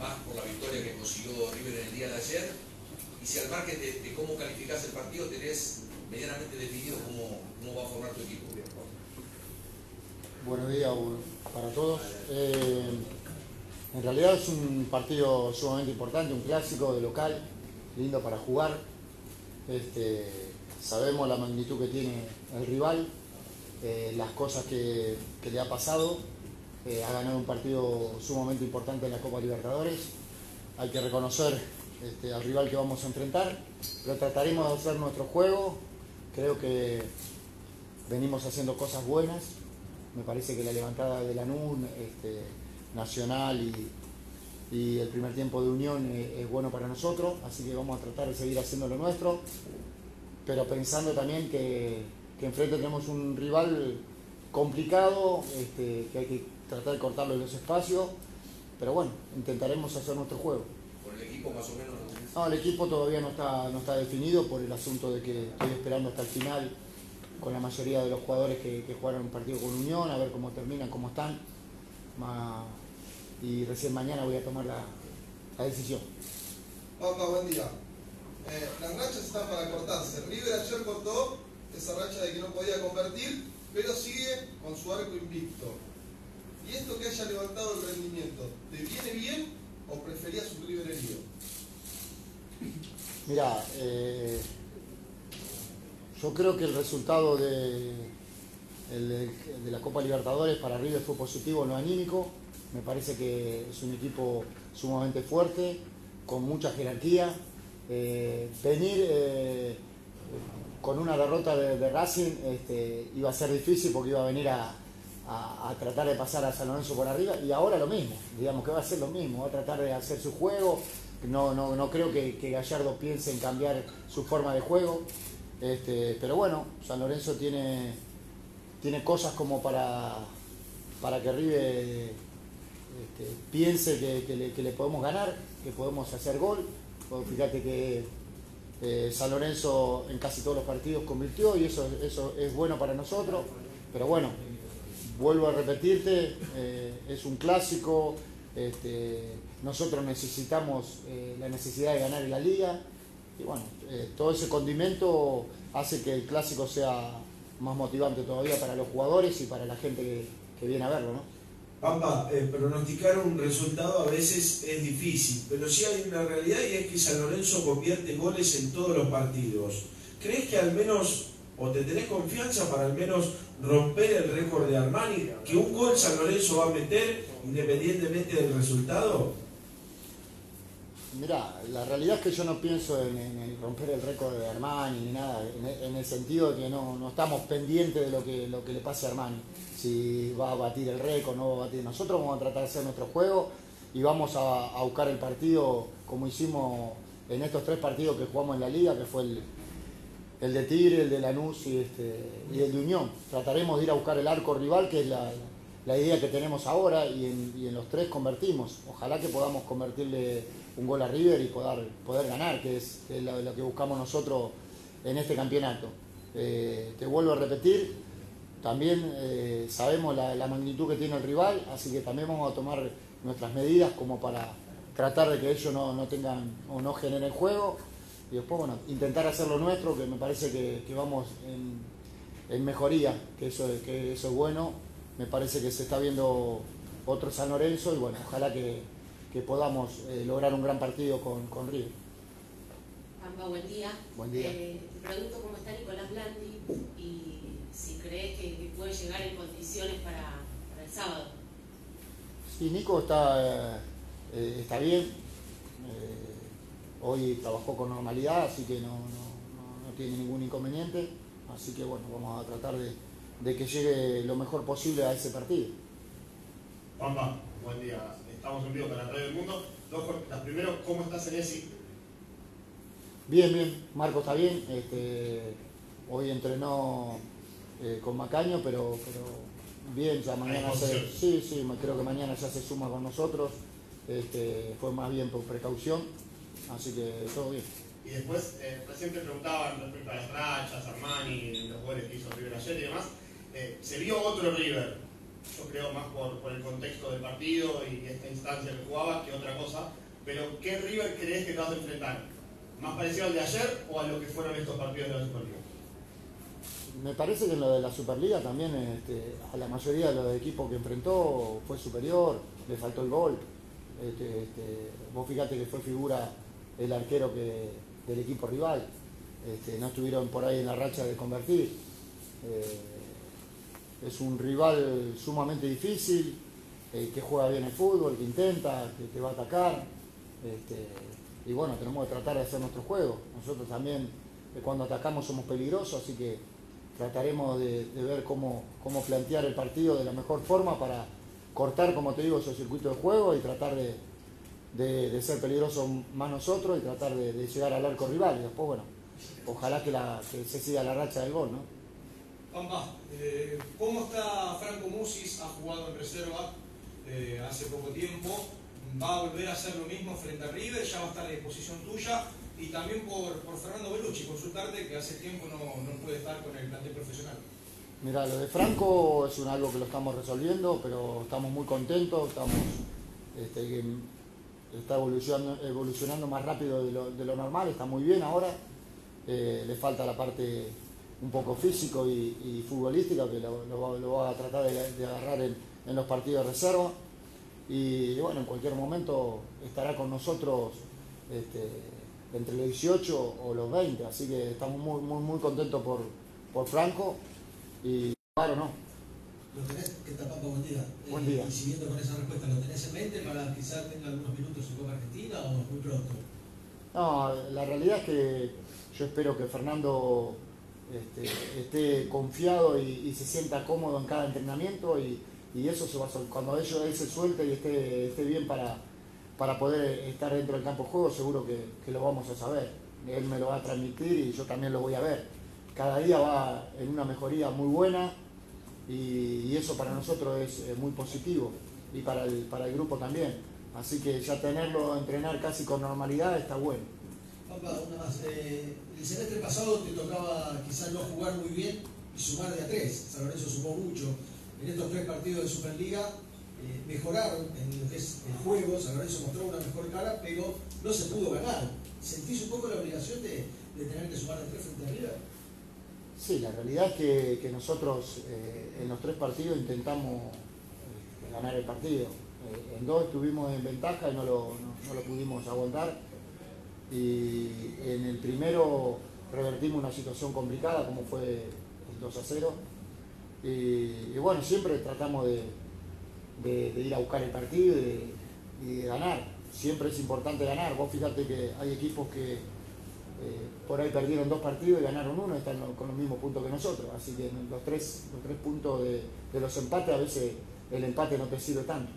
más por la victoria que consiguió River en el día de ayer. Y si al margen de cómo calificás el partido tenés medianamente definido cómo va a formar tu equipo. Buenos días para todos. En realidad es un partido sumamente importante, un clásico de local, lindo para jugar. Sabemos la magnitud que tiene el rival, las cosas que le ha pasado. Ha ganado un partido sumamente importante en la Copa Libertadores. Hay que reconocer al rival que vamos a enfrentar, pero trataremos de hacer nuestro juego. Creo que venimos haciendo cosas buenas. Me parece que la levantada de Lanús, Nacional y el primer tiempo de Unión es bueno para nosotros, así que vamos a tratar de seguir haciendo lo nuestro, pero pensando también que enfrente tenemos un rival complicado, que hay que tratar de cortarlo en los espacios, pero bueno, intentaremos hacer nuestro juego. ¿Por el equipo más o menos? No, el equipo todavía no está definido por el asunto de que estoy esperando hasta el final con la mayoría de los jugadores que jugaron un partido con Unión, a ver cómo terminan, cómo están, y recién mañana voy a tomar la decisión. Papá, buen día. Las rachas están para cortarse. River ayer cortó esa racha de que no podía convertir, pero sigue con su arco invicto. ¿Y esto que haya levantado el rendimiento, te viene bien o preferías un River herido? Mirá, yo creo que el resultado de la Copa Libertadores para River fue positivo en lo anímico. Me parece que es un equipo sumamente fuerte, con mucha jerarquía. Venir con una derrota de Racing iba a ser difícil porque iba a venir a tratar de pasar a San Lorenzo por arriba, y ahora lo mismo, digamos que va a ser lo mismo, va a tratar de hacer su juego. No creo que Gallardo piense en cambiar su forma de juego, pero bueno, San Lorenzo tiene cosas como para que River piense que le podemos ganar, que podemos hacer gol. Fíjate que San Lorenzo en casi todos los partidos convirtió y eso es bueno para nosotros, pero bueno, vuelvo a repetirte, es un clásico, nosotros necesitamos la necesidad de ganar en la liga, y bueno, todo ese condimento hace que el clásico sea más motivante todavía para los jugadores y para la gente que viene a verlo, ¿no? Pampa, pronosticar un resultado a veces es difícil, pero sí hay una realidad y es que San Lorenzo convierte goles en todos los partidos. ¿Crees que al menos, o te tenés confianza para al menos romper el récord de Armani, que un gol San Lorenzo va a meter independientemente del resultado? Mirá, la realidad es que yo no pienso en romper el récord de Armani ni nada, en el sentido de que no estamos pendientes de lo que le pase a Armani. Si va a batir el récord, no va a batir. Nosotros vamos a tratar de hacer nuestro juego y vamos a buscar el partido como hicimos en estos tres partidos que jugamos en la liga, que fue el de Tigre, el de Lanús y el de Unión. Trataremos de ir a buscar el arco rival, que es la idea que tenemos ahora, y en los tres convertimos. Ojalá que podamos convertirle un gol a River y poder ganar, que es lo que buscamos nosotros en este campeonato. Te vuelvo a repetir, también sabemos la magnitud que tiene el rival, así que también vamos a tomar nuestras medidas como para tratar de que ellos no tengan o no generen juego, y después, bueno, intentar hacer lo nuestro, que me parece que vamos en mejoría, que eso es bueno. Me parece que se está viendo otro San Lorenzo y bueno, ojalá que podamos lograr un gran partido con River. Pampa, buen día. Buen día. Te pregunto cómo está Nicolás Blandi y si crees que puede llegar en condiciones para el sábado. Sí, Nico está bien. Hoy trabajó con normalidad, así que no tiene ningún inconveniente. Así que bueno, vamos a tratar de que llegue lo mejor posible a ese partido. Pampa, buen día. Estamos en vivo para Radio del Mundo. Las primeras, ¿cómo estás en ese? Bien, bien. Marco está bien. Hoy entrenó con Macaño, pero bien. Ya mañana creo que mañana ya se suma con nosotros. Fue más bien por precaución. Así que todo bien. Y después, recién te preguntaban respecto a las rachas, Armani, los goles que hizo River ayer y demás. Se vio otro River, yo creo más por el contexto del partido y esta instancia que jugabas que otra cosa, pero ¿qué River crees que te vas a enfrentar? ¿Más parecido al de ayer o a lo que fueron estos partidos de la Superliga? Me parece que en lo de la Superliga también a la mayoría de los equipos que enfrentó fue superior, le faltó el gol. Vos fijate que fue figura el arquero del equipo rival, no estuvieron por ahí en la racha de convertir. Es un rival sumamente difícil, que juega bien el fútbol, que intenta, que te va a atacar. Y bueno, tenemos que tratar de hacer nuestro juego. Nosotros también cuando atacamos somos peligrosos, así que trataremos de ver cómo plantear el partido de la mejor forma para cortar, como te digo, esos circuitos de juego y tratar de ser peligrosos más nosotros y tratar de llegar al arco rival. Y después, bueno, ojalá que se siga la racha del gol, ¿no? Pampa, ¿cómo está Franco Musis? Ha jugado en reserva hace poco tiempo. ¿Va a volver a hacer lo mismo frente a River? ¿Ya va a estar a disposición tuya? Y también por Fernando Bellucci, consultarte, que hace tiempo no puede estar con el plantel profesional. Mira, lo de Franco es algo que lo estamos resolviendo, pero estamos muy contentos. Estamos, está evolucionando más rápido de lo normal, está muy bien ahora. Le falta la parte un poco físico y futbolística, que lo va a tratar de agarrar en los partidos de reserva. Y bueno, en cualquier momento estará con nosotros entre los 18 o los 20, así que estamos muy contentos por Franco. Y claro, no. ¿Lo tenés? ¿Qué tal, Pampa? Buen día. Buen día. Y siguiendo con esa respuesta, ¿lo tenés en mente para quizás tenga algunos minutos en Copa Argentina o muy pronto? No, la realidad es que yo espero que Fernando esté confiado y se sienta cómodo en cada entrenamiento, y eso se va a, cuando él se suelte y esté bien para poder estar dentro del campo de juego, seguro que lo vamos a saber. Él me lo va a transmitir y yo también lo voy a ver. Cada día va en una mejoría muy buena, y eso para nosotros es muy positivo, y para el grupo también. Así que ya tenerlo, entrenar casi con normalidad, está bueno. Papá, una más. El semestre pasado te tocaba quizás no jugar muy bien y sumar de a tres. San Lorenzo sumó mucho. En estos tres partidos de Superliga mejoraron en lo que es el juego. San Lorenzo mostró una mejor cara, pero no se pudo ganar. ¿Sentís un poco la obligación de tener que sumar de tres frente a River? Sí, la realidad es que nosotros en los tres partidos intentamos ganar el partido. En dos estuvimos en ventaja y no lo pudimos aguantar. Y en el primero revertimos una situación complicada como fue el 2-0, y bueno, siempre tratamos de ir a buscar el partido y de ganar. Siempre es importante ganar. Vos fíjate que hay equipos que por ahí perdieron dos partidos y ganaron uno, están con los mismos puntos que nosotros, así que los tres puntos de los empates, a veces el empate no te sirve tanto.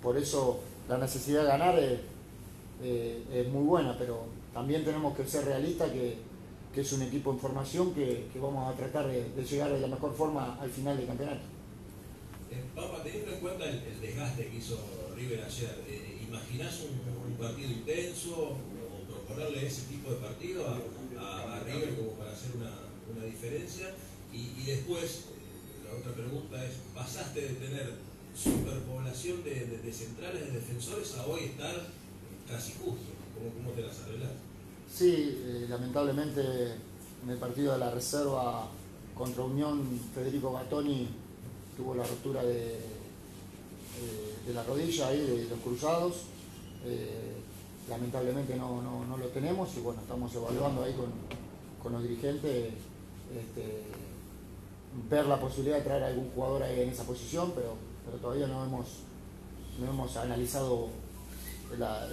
Por eso la necesidad de ganar es muy buena, pero también tenemos que ser realistas que es un equipo en formación que vamos a tratar de llegar de la mejor forma al final del campeonato. Papa, teniendo en cuenta el desgaste que hizo River ayer, ¿imaginás un partido intenso o proponerle ese tipo de partido a River como para hacer una diferencia? Y después, la otra pregunta es, ¿pasaste de tener superpoblación de centrales, de defensores, a hoy estar casi justo? ¿Cómo te las arreglas? Sí, lamentablemente en el partido de la reserva contra Unión, Federico Gattoni tuvo la rotura de la rodilla, ahí, de los cruzados. Lamentablemente no lo tenemos, y bueno, estamos evaluando ahí con los dirigentes ver la posibilidad de traer a algún jugador ahí en esa posición, pero todavía no hemos analizado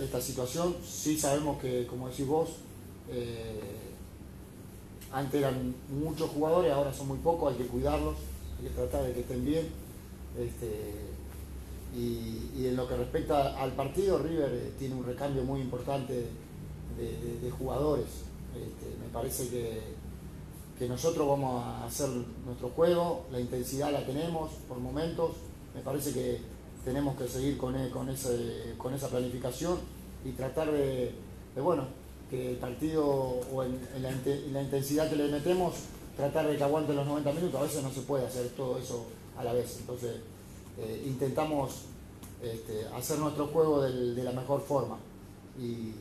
esta situación. Sí sabemos que, como decís vos, antes eran muchos jugadores, ahora son muy pocos, hay que cuidarlos, hay que tratar de que estén bien. Y en lo que respecta al partido, River tiene un recambio muy importante de jugadores. Me parece que nosotros vamos a hacer nuestro juego, la intensidad la tenemos por momentos, me parece que tenemos que seguir con esa planificación y tratar bueno, que el partido, o en la intensidad que le metemos, tratar de que aguante los 90 minutos. A veces no se puede hacer todo eso a la vez, entonces intentamos hacer nuestro juego de la mejor forma. Y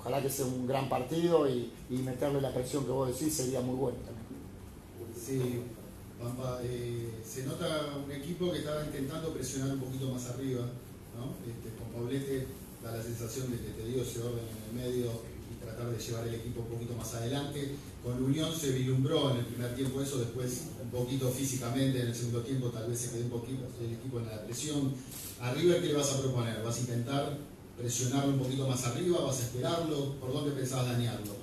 ojalá que sea un gran partido y meterle la presión que vos decís sería muy bueno también. Sí, Pampa, se nota un equipo que estaba intentando presionar un poquito más arriba, ¿no? Con Poblete da la sensación de que te dio ese orden en el medio y tratar de llevar el equipo un poquito más adelante. Con Unión se vislumbró en el primer tiempo eso, después un poquito físicamente en el segundo tiempo tal vez se quedó un poquito el equipo en la presión. ¿A River qué le vas a proponer? ¿Vas a intentar presionarlo un poquito más arriba? ¿Vas a esperarlo? ¿Por dónde pensabas dañarlo?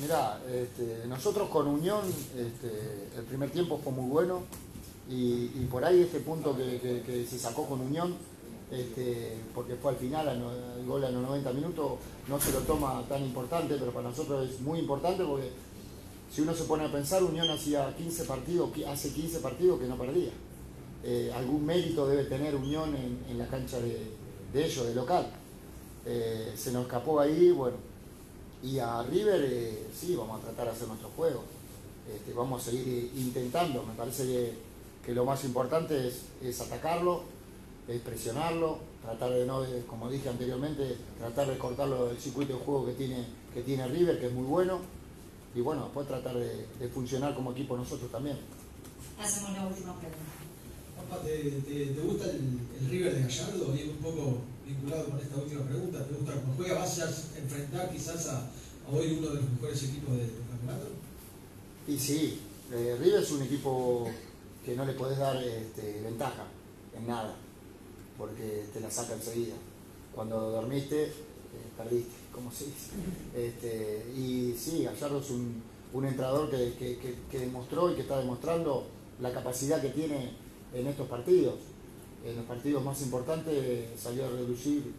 Mirá, nosotros con Unión el primer tiempo fue muy bueno y por ahí este punto que se sacó con Unión, porque fue al final, el gol a los 90 minutos, no se lo toma tan importante, pero para nosotros es muy importante porque si uno se pone a pensar, Unión hacía 15 partidos, hace 15 partidos que no perdía. Algún mérito debe tener Unión en la cancha de ellos, de local. Se nos escapó ahí, bueno. Y a River, sí, vamos a tratar de hacer nuestro juego. Vamos a seguir intentando. Me parece que lo más importante es atacarlo, es presionarlo, tratar de no, como dije anteriormente, tratar de cortarlo del circuito de juego que tiene River, que es muy bueno. Y bueno, después tratar de funcionar como equipo nosotros también. Hacemos la última pregunta. ¿Te gusta el River de Gallardo? Viene un poco vinculado con esta última pregunta. ¿Te gusta cómo juega? ¿Vas a enfrentar quizás a hoy uno de los mejores equipos del campeonato? Y sí, River es un equipo que no le podés dar ventaja en nada, porque te la saca enseguida. Cuando dormiste, perdiste, como se dice. Y sí, Gallardo es un entrenador que demostró y que está demostrando la capacidad que tiene en estos partidos. En los partidos más importantes salió a relucir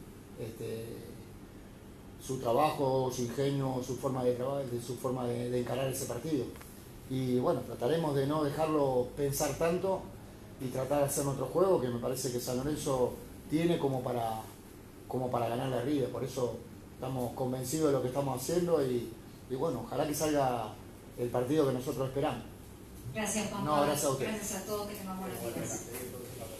su trabajo, su ingenio, su forma de trabajo, su forma de encarar ese partido. Y bueno, trataremos de no dejarlo pensar tanto y tratar de hacer nuestro juego, que me parece que San Lorenzo tiene como para ganarle a River. Por eso estamos convencidos de lo que estamos haciendo y bueno, ojalá que salga el partido que nosotros esperamos. Gracias, Juan Pablo. No, gracias a ustedes. Gracias a todos, que tengamos las